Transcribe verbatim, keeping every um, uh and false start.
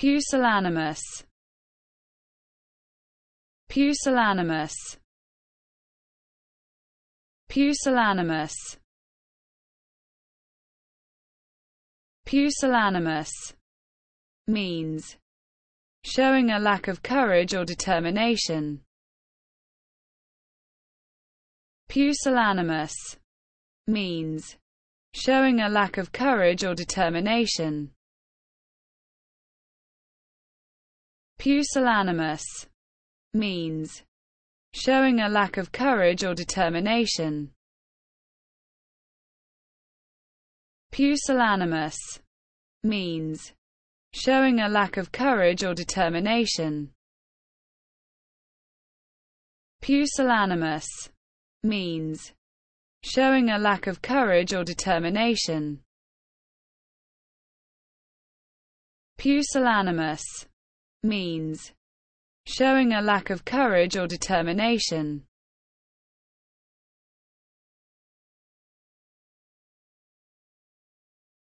Pusillanimous. Pusillanimous. Pusillanimous. Pusillanimous means showing a lack of courage or determination. Pusillanimous means showing a lack of courage or determination. Pusillanimous means showing a lack of courage or determination. Pusillanimous means showing a lack of courage or determination. Pusillanimous means showing a lack of courage or determination. Pusillanimous means showing a lack of courage or determination.